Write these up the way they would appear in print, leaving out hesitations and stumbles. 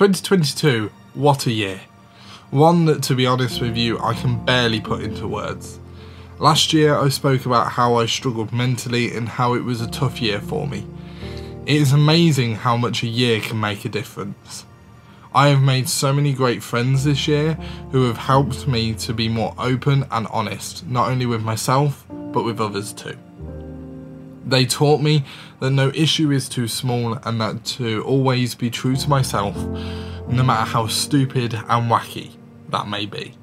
2022, what a year. One that, to be honest with you, I can barely put into words. Last year I spoke about how I struggled mentally and how it was a tough year for me. It is amazing how much a year can make a difference. I have made so many great friends this year who have helped me to be more open and honest, not only with myself, but with others too. They taught me that no issue is too small and that to always be true to myself, no matter how stupid and wacky that may be.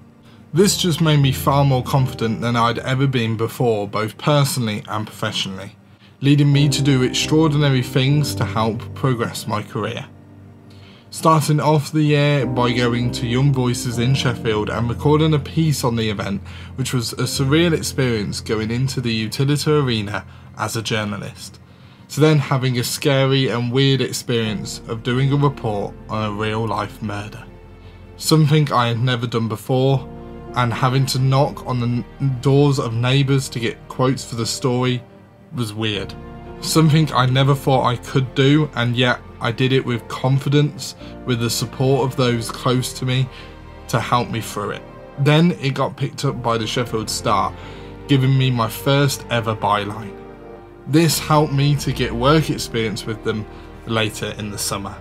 This just made me far more confident than I'd ever been before, both personally and professionally, leading me to do extraordinary things to help progress my career. Starting off the year by going to Young Voices in Sheffield and recording a piece on the event, which was a surreal experience going into the Utilita arena as a journalist, to then having a scary and weird experience of doing a report on a real life murder. Something I had never done before, and having to knock on the doors of neighbours to get quotes for the story was weird. Something I never thought I could do, and yet I did it with confidence, with the support of those close to me to help me through it. Then it got picked up by the Sheffield Star, giving me my first ever byline. This helped me to get work experience with them later in the summer.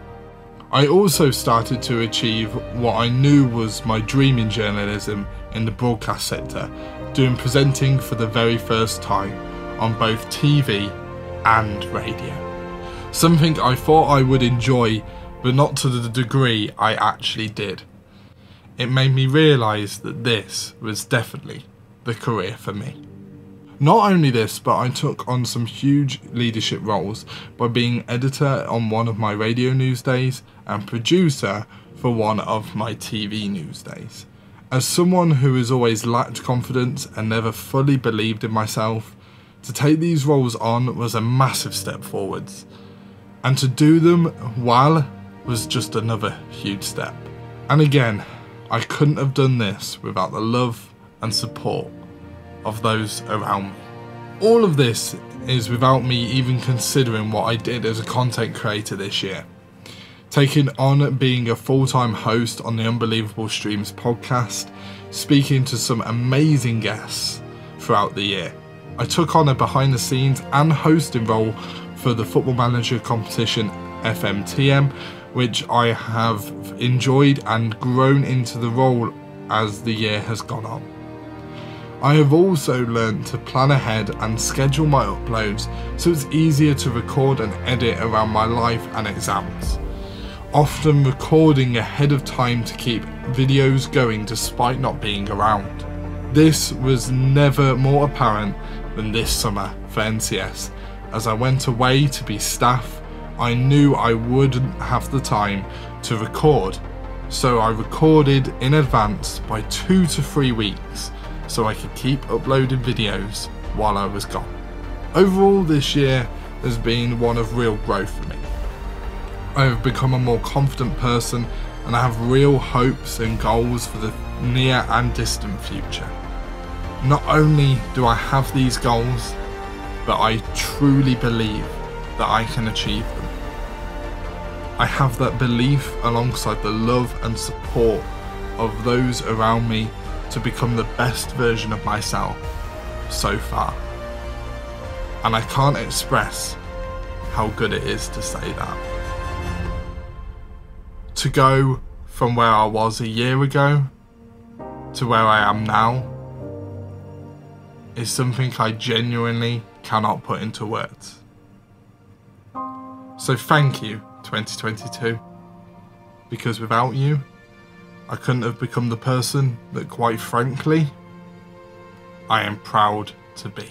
I also started to achieve what I knew was my dream in journalism in the broadcast sector, doing presenting for the very first time on both TV and radio. Something I thought I would enjoy, but not to the degree I actually did. It made me realise that this was definitely the career for me. Not only this, but I took on some huge leadership roles by being editor on one of my radio news days and producer for one of my TV news days. As someone who has always lacked confidence and never fully believed in myself, to take these roles on was a massive step forwards. And to do them well was just another huge step. And again, I couldn't have done this without the love and support of those around me. All of this is without me even considering what I did as a content creator this year. Taking on being a full-time host on the Unbelievable Streams podcast, speaking to some amazing guests throughout the year. I took on a behind the scenes and hosting role for the Football Manager Competition FMTM, which I have enjoyed and grown into the role as the year has gone on. I have also learned to plan ahead and schedule my uploads so it's easier to record and edit around my life and exams. Often recording ahead of time to keep videos going despite not being around. This was never more apparent than this summer for NCS. As I went away to be staff, I knew I wouldn't have the time to record, so I recorded in advance by 2 to 3 weeks so I could keep uploading videos while I was gone. Overall, this year has been one of real growth for me. I have become a more confident person and I have real hopes and goals for the near and distant future. Not only do I have these goals, but I truly believe that I can achieve them. I have that belief alongside the love and support of those around me to become the best version of myself so far. And I can't express how good it is to say that. To go from where I was a year ago to where I am now is something I genuinely cannot put into words. So thank you, 2022, because without you, I couldn't have become the person that, quite frankly, I am proud to be.